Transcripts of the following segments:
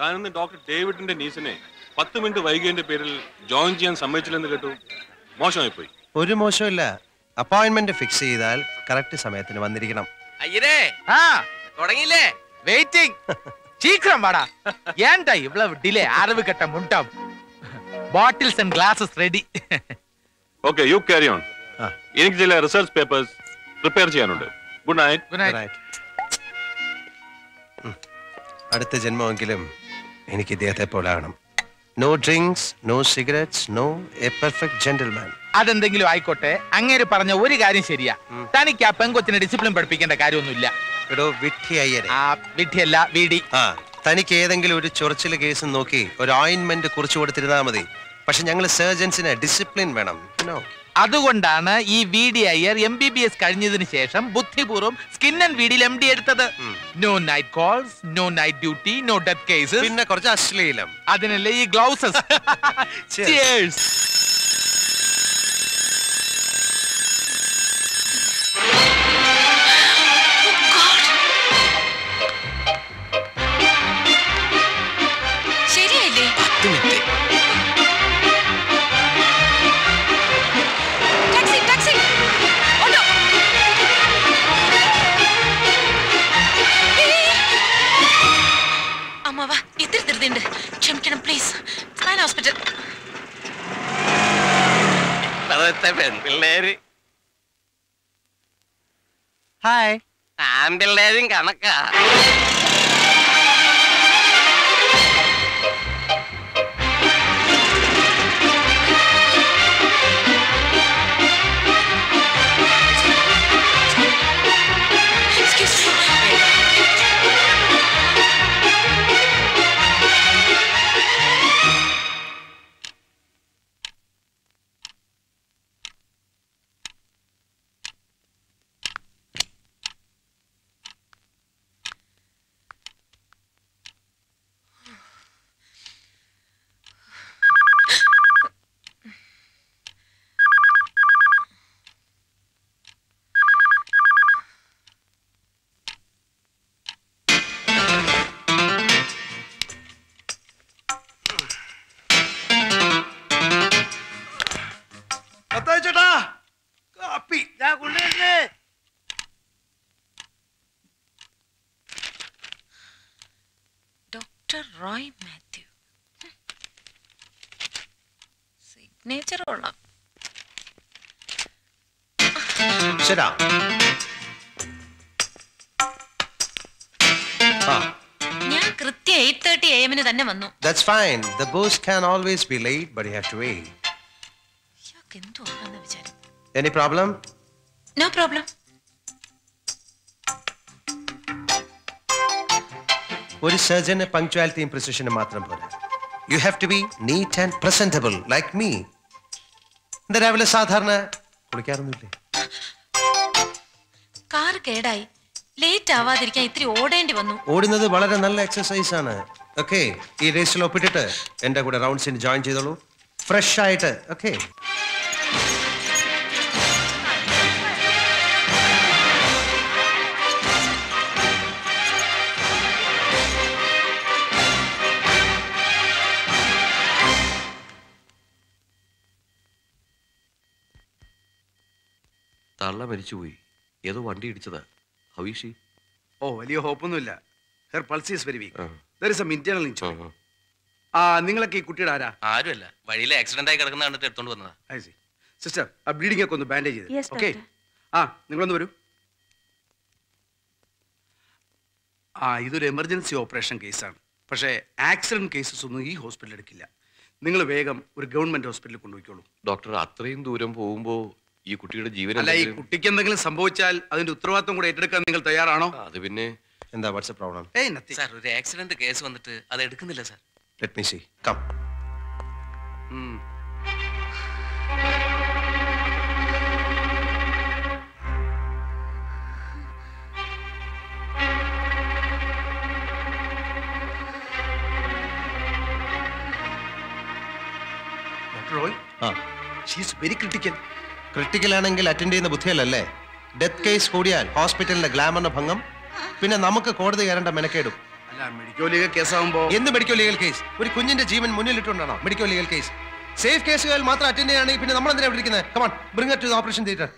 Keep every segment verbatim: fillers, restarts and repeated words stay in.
താനെന്ന് ഡോക്ടർ ഡേവിഡിന്റെ നീസിനെ പത്ത് മിനിറ്റ് വൈകിയതിന്റെ പേരിൽ ജോയിൻ ചെയ്യാൻ സമ്മതിച്ചില്ലെന്ന് കേട്ടു. മോശമായി പോയി. ഒരു മോശമില്ല. അപ്പോയിന്റ്മെന്റ് ഫിക്സ് ചെയ്താൽ കറക്റ്റ് സമയത്തിന് വന്നിരിക്കണം. അയ്യേ ആ തുടങ്ങിയില്ലേ? വെയിറ്റിംഗ്. ശീഘ്രം വാടാ. എന്താ ഇവള് ഡിലേ? അറിവ് കെട്ട മുണ്ടം. Bottles and glasses ready. Okay, you carry on. എനിക്ക് ചില റിസർച്ച് പേപ്പേഴ്സ് പ്രിപ്പയർ ചെയ്യാനുണ്ട്. Good night. Good night. അടുത്ത ജന്മമെങ്കിലും എനിക്ക് ഇദ്ദേഹത്തെ പോലെ ആകണം. No drinks, no cigarettes, no a perfect gentleman. അതെന്തെങ്കിലും ആയിക്കോട്ടെ. അങ്ങേര് പറഞ്ഞ ഒരു കാര്യം ശരിയാ. തനിക്ക് ആ പെങ്കൊച്ചിനെ ഡിസിപ്ലിൻ പഠിപ്പിക്കേണ്ട കാര്യമൊന്നുമില്ല. എടോ വിട്ടി അയ്യരെ. ആ വിട്ടിയല്ല, വീടി. ആ തനിക്ക് ഏതെങ്കിലും ഒരു ചൊറിച്ചിൽ കേസ് നോക്കി ഒരു ഓയിന്റ്മെന്റ് കുറിച്ചു കൊടുത്തിരുന്നാൽ മതി. പക്ഷെ ഞങ്ങൾ സർജൻസിന് ഡിസിപ്ലിൻ വേണം. അതുകൊണ്ടാണ് ഈ V D Iyer M B B S കഴിഞ്ഞതിന് ശേഷം ബുദ്ധിപൂർവ്വം സ്കിൻ ആൻഡ് വീഡിയിൽ എം ഡി എടുത്തത്. No night calls, no night duty, no death case, പിന്നെ കുറച്ച് അശ്ലീലം. അതിനല്ലേ ഈ ഗ്ലൗസസ്. ചിയേഴ്സ്. ക്ഷമിക്കണം പ്ലീസ്. ഹോസ്പിറ്റൽ ആമ്പിള്ളേരും കണക്കാ. That's fine. The boss can always be late, but you have to wait. Any problem? No problem. One surgeon has punctuality and precision. You have to be neat and presentable, like me. What do you do? What do you do? Car is late. Late is late. Odunnathu valare nalla exercise aanu. Okay ഈ റേസിലോ പിടിട്ട് എൻ്റെ കൂടെ റൗണ്ട്സിന് join ചെയ്തോളൂ fresh ആയിട്ട്. Okay തള്ള മരിച്ചുപോയി. ഏതോ വണ്ടി ഇടിച്ചതാ ഹവീഷി. ഓ വലിയ ഹോപ്പൊന്നുമില്ല. Her pulse is very weak. There is some internal injury. ആ നിങ്ങളൊക്കെ ഈ കുട്ടിയുടെ ആരാ? ആരുമല്ല, വഴിയിൽ ആക്സിഡന്റ് ആയി കിടക്കുന്ന കണ്ടിട്ട് എടുത്തോണ്ട് വന്നതാ. ഐ സി സിസ്റ്റർ, ആ ബ്ലീഡിംഗ് ഒക്കെ ഒന്ന് ബാൻഡേജ് ചെയ്ത്. ഓക്കെ ആ നിങ്ങളൊന്ന് വരൂ. ആ ഇതൊരു എമർജൻസി ഓപ്പറേഷൻ കേസാണ്. പക്ഷേ ആക്സിഡന്റ് കേസസ് ഒന്നും ഈ ഹോസ്പിറ്റലിൽ എടുക്കില്ല. നിങ്ങൾ വേഗം ഒരു ഗവൺമെന്റ് ഹോസ്പിറ്റലിൽ കൊണ്ടുപോയിക്കോളൂ. ഡോക്ടർ അത്രയും ദൂരം പോകുമ്പോൾ ഈ കുട്ടിയുടെ ജീവൻ, അല്ല ഈ കുട്ടിക്ക് എന്തെങ്കിലും സംഭവിച്ചാൽ അതിന്റെ ഉത്തരവാദിത്വം കൂടെ ഏറ്റെടുക്കാൻ നിങ്ങൾ തയ്യാറാണോ? അത് പിന്നെ എന്താ വാട്സ്ആപ്പ് പ്രോബ്ലം? ഏയ് നത്തി സർ, ഒരു ആക്സിഡന്റ് കേസ് വന്നിട്ട് അത് എടുക്കുന്നില്ല sir. Let me see come. Doctor Roy, ah she is very critical. Critical ആണെങ്കിൽ അറ്റൻഡ് ചെയ്യുന്ന ബുദ്ധിയല്ലേ. ഡെത്ത് കേസ് കൂടിയാൽ ഹോസ്പിറ്റലിന്റെ ഗ്ലാമറിന്റെ ഭംഗം, പിന്നെ നമുക്ക് കോടതി കയറേണ്ട മെനക്കേടും. medical legal case. In the medical legal case, we couldn't achieve medical legal case. Safe case, well, Matra attended and even a month every day. Come on, bring her to the operation theatre.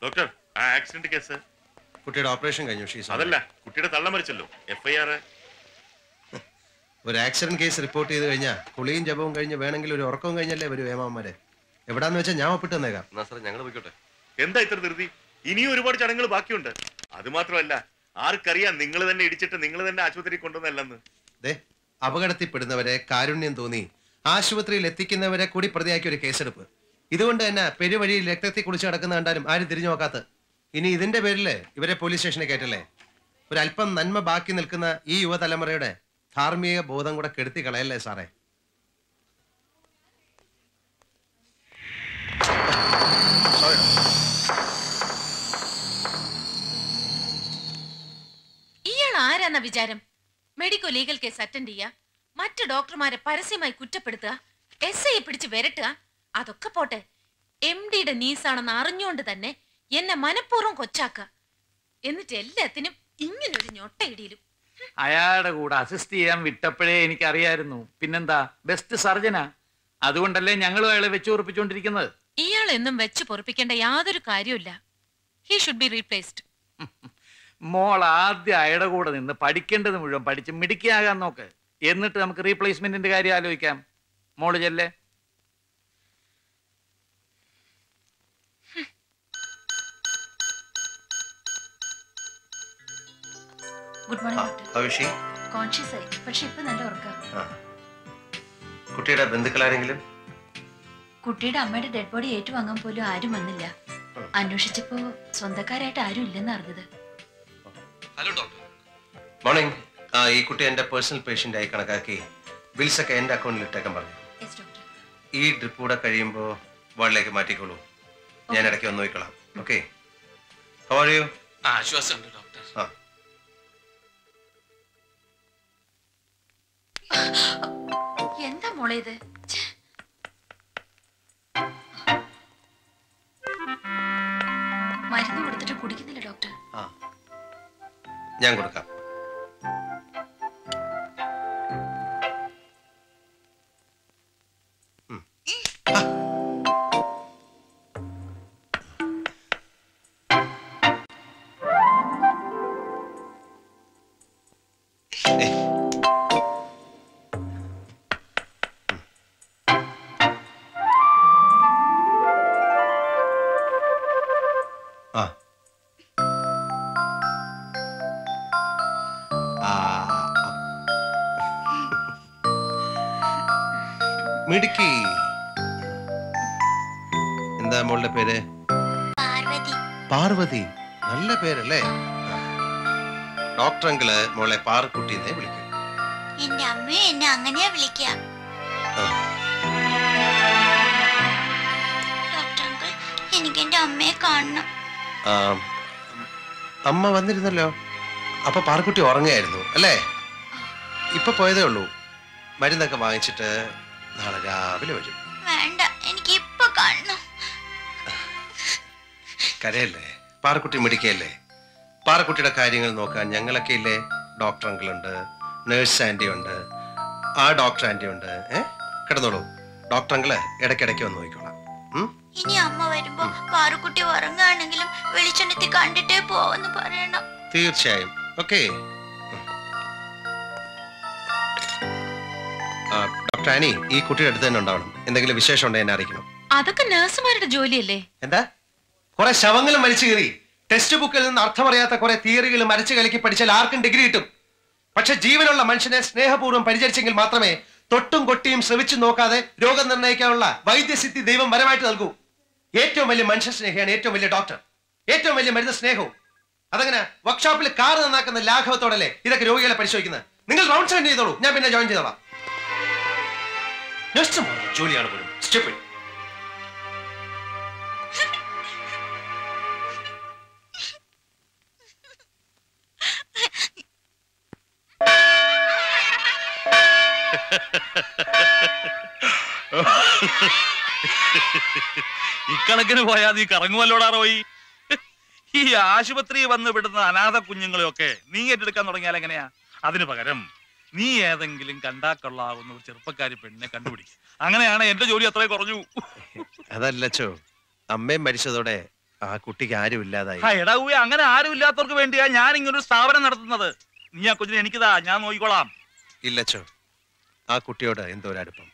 Doctor, accident case. Kutted operation ganyo she is. Adalla, kutted thalla marichello. F I R. One accident case report either ganya. Kolleyin jabon ganya, banangilu orkon ganya le bari ema amare. Evadan mecha njama puttan dega. Na sir, jangalu bikote. Kenda itar dirdi. Iniyu report jangalu baki onda. Adu matro alla. Ar kariya ningalu danne idichetta ningalu danne ashwatri kondu nallandu. De, abagadathi pidna vare karunyen thoni. Ashwatri letti kinna vare kodi pradya kuri case report. This is the case of the electricity. This is the case of the police station. This is the case of the police station. This is medical legal case. Doctor അതൊക്കെ പോട്ടെ എംഡിയുടെ നീസാണെന്ന് അറിഞ്ഞുകൊണ്ട് തന്നെ എന്നെ മനപൂർവ്വം കൊച്ചാക്ക എന്നിട്ട് എല്ലാത്തിനും ഇങ്ങനെ ഒരു ഞൊട്ട ഇടിയിലും അയാളുടെ കൂടെ അസിസ്റ്റ് ചെയ്യാൻ വിട്ടപ്പോഴേ എനിക്ക് അറിയായിരുന്നു പിന്നെന്താ ബെസ്റ്റ് സർജനാ അതുകൊണ്ടല്ലേ ഞങ്ങൾ അയാളെ വെച്ച് ഉറപ്പിച്ചുകൊണ്ടിരിക്കുന്നത് ഇയാൾ എന്നും വെച്ച് പൊറുപ്പിക്കേണ്ട യാതൊരു കാര്യമില്ല ഹി ഷുഡ് ബി റീപ്ലേസ്ഡ് മോൾ ആദ്യം അയാളുടെ കൂടെ നിന്ന് പഠിക്കേണ്ടത് മുഴുവൻ പഠിച്ച് മിടുക്കിയാകാൻ നോക്ക് എന്നിട്ട് നമുക്ക് റീപ്ലേസ്മെന്റിന്റെ കാര്യം ആലോചിക്കാം മോൾ ചെല്ലേ Good morning, doctor. How is she? Conscious, but she is not going to get a dead body. I am dead body. I am not going to get a dead body. I am not going to get a dead body. Hello, doctor. Morning. I am a personal patient. I am going to bills account. Yes, doctor. I am going to get a drip. Okay. How are you? Ah, sure, sir, doctor. Ah. Yenda mole idu. Marunnu kodutittu kudikkunnilla doctor. Ah. Njan kodukkam. Hmm. Midiki. In the Molda Pere Parvathi. Parvathi. Nalla Pere Le Doctor Angela Mola Parkuti. In the Amin Anganiavlikia. Doctor Uncle, you can't make on Amma Vandri the Low. Upper Parkuti Orange. Ale Ipa Poedolu. Madame the Kavanchita. I don't know. I don't know. I don't know. I don't know. I don't know. I don't know. I don't know. I don't know. I don't know. I don't know. I don't know. tranny ee kuttiye eduthen undavum endengile vishesham unde enna arikkanam adakku nurse marude joli alle endha kore shavangalum marichu keri test bookil ninnu artham ariyatha kore theory gil marichu kalikki padichal aarkum degree kittum പക്ഷേ ജീവനുള്ള മനുഷ്യനെ സ്നേഹപൂർവ്വം പരിചരിച്ചെങ്കിൽ മാത്രമേ തൊട്ടും കൊട്ടിയും ശ്രവിച്ചു നോക്കാതെ രോഗം നിർണ്ണയിക്കാനുള്ള വൈദ്യസിദ്ധി ദൈവം വരമായിട്ട് നൽകൂ. ഏറ്റവും വലിയ മനുഷ്യ സ്നേഹിയാണ് ഏറ്റവും വലിയ ഡോക്ടർ, ഏറ്റവും വലിയ മരുന്ന് സ്നേഹവും. അതങ്ങനെ വർക്ക്ഷോപ്പിൽ കാർ നന്നാക്കുന്ന ലാഘവത്തോടല്ലേ ഇതൊക്കെ രോഗികളെ പരിശോധിക്കുന്നത്. നിങ്ങൾ റൗണ്ട് സെൻഡ് ചെയ്തോളൂ, ഞാൻ പിന്നെ ജോയിൻ ചെയ്തോളാം. ജോലിയാണ് പോലും സ്റ്റുപ്പിഡ്. ഇക്കണക്കിന് പോയാ നീ കറങ്ങുമല്ലോടാ റോയി. ഈ ആശുപത്രി വന്ന് വിടുന്ന അനാഥ കുഞ്ഞുങ്ങളെയൊക്കെ നീ ഏറ്റെടുക്കാൻ തുടങ്ങിയാൽ എങ്ങനെയാ? അതിനു പകരം നീ ഏതെങ്കിലും കണ്ടാ കൊള്ളാവുന്ന ഒരു ചെറുപ്പക്കാരി പെണ്ണിനെ കണ്ടുപിടിക്കും. അങ്ങനെയാണ് എന്റെ ജോലി അത്രേ കുറഞ്ഞു. അതല്ലോ, അമ്മയും മരിച്ചതോടെ ആ കുട്ടിക്ക് ആരും ഇല്ലാതായി. എടാ ഊയ, അങ്ങനെ ആരും ഇല്ലാത്തവർക്ക് വേണ്ടിയാ ഞാൻ ഇങ്ങനൊരു സ്ഥാപനം നടത്തുന്നത്. നീ ആ കുഞ്ഞിനെ എനിക്കിതാ, ഞാൻ നോക്കിക്കോളാം. ഇല്ലച്ചോ, ആ കുട്ടിയോട് എന്തോ ഒരടുപ്പം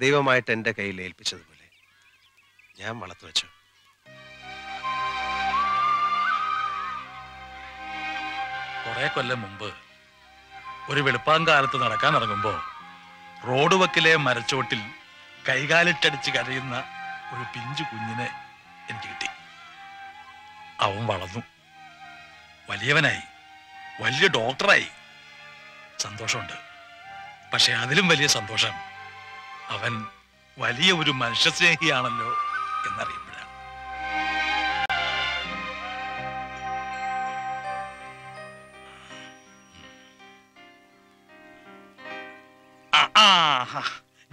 ദൈവമായിട്ട് എൻ്റെ കയ്യിൽ ഏൽപ്പിച്ചതുപോലെ ഞാൻ വളർത്തു വെച്ചു. കുറെ കൊല്ലം മുമ്പ് ഒരു വെളുപ്പാങ്കാലത്ത് നടക്കാൻ ഇറങ്ങുമ്പോൾ റോഡ് വക്കിലെ മരച്ചോട്ടിൽ കൈകാലിട്ടടിച്ച് കരയുന്ന ഒരു പിഞ്ചു കുഞ്ഞിനെ എനിക്ക് കിട്ടി. അവൻ വളർന്നു, വലിയവനായി, വലിയ ഡോക്ടറായി. സന്തോഷമുണ്ട്. പക്ഷെ അതിലും വലിയ സന്തോഷം അവൻ വലിയ ഒരു മനുഷ്യസ്നേഹിയാണല്ലോ എന്നറിയപ്പെടാം.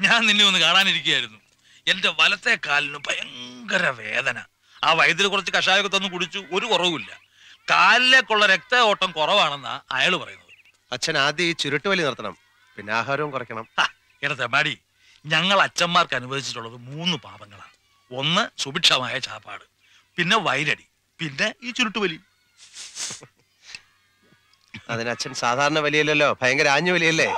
ഞാൻ നിന്നെ ഒന്ന് കാണാനിരിക്കുകയായിരുന്നു. എന്റെ വലത്തെ കാലിന് ഭയങ്കര വേദന. ആ വൈദ്യര് കുറച്ച് കഷായമൊക്കെ തന്നു കുടിച്ചു, ഒരു കുറവുമില്ല. കാലിലേക്കുള്ള രക്ത ഓട്ടം കുറവാണെന്നാ അയാൾ പറയുന്നത്. അച്ഛൻ ആദ്യം ഈ ചുരുട്ടുവലി നിർത്തണം, പിന്നെ ആഹാരവും കുറയ്ക്കണം. എടത്തമ്മാടി, ഞങ്ങൾ അച്ഛന്മാർക്ക് അനുവദിച്ചിട്ടുള്ളത് മൂന്ന് പാപങ്ങളാണ്. ഒന്ന് സുഭിക്ഷമായ ചാപ്പാട്, പിന്നെ വയലടി, പിന്നെ ഈ ചുരുട്ടുവലി. അതിനച്ഛൻ സാധാരണ വലിയല്ലോ, ഭയങ്കര ആഞ്ഞു വലിയല്ലേ.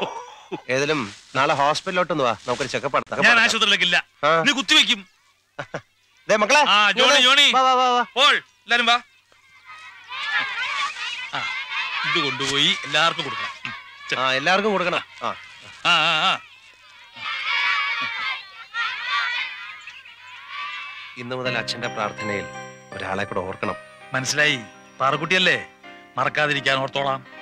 ഏതായാലും നാളെ ഹോസ്പിറ്റലിലോട്ടൊന്ന് വാ, നമുക്കൊരു ചെക്കപ്പ് നടത്താം. ഞാൻ ആശുപത്രിയിലേക്കില്ല, നീ കുത്തിവെക്കും. മക്കളെ എല്ലാരും വാ. ഇത് കൊണ്ടുപോയി എല്ലാവർക്കും കൊടുക്കണം. ആ, എല്ലാവർക്കും കൊടുക്കണം. ആ ആ ആ ഇന്ന് മുതൽ അച്ഛന്റെ പ്രാർത്ഥനയിൽ ഒരാളെ കൂടെ ഓർക്കണം. മനസ്സിലായി? പാറക്കുട്ടിയല്ലേ, മറക്കാതിരിക്കാൻ ഓർത്തോളാം.